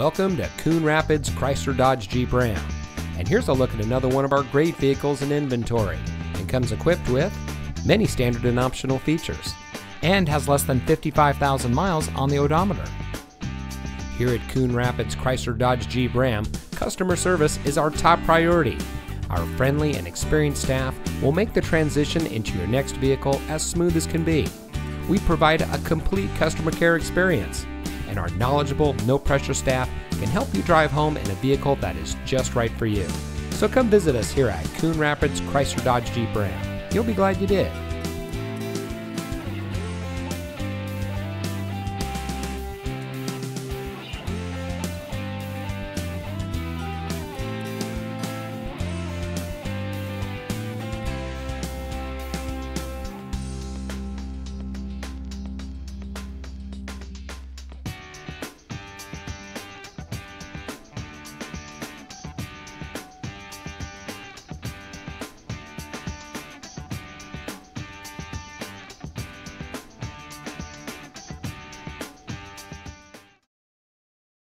Welcome to Coon Rapids Chrysler Dodge Jeep Ram. And here's a look at another one of our great vehicles in inventory. It comes equipped with many standard and optional features and has less than 55,000 miles on the odometer. Here at Coon Rapids Chrysler Dodge Jeep Ram, customer service is our top priority. Our friendly and experienced staff will make the transition into your next vehicle as smooth as can be. We provide a complete customer care experience, and our knowledgeable, no-pressure staff can help you drive home in a vehicle that is just right for you. So come visit us here at Coon Rapids Chrysler Dodge Jeep Ram. You'll be glad you did.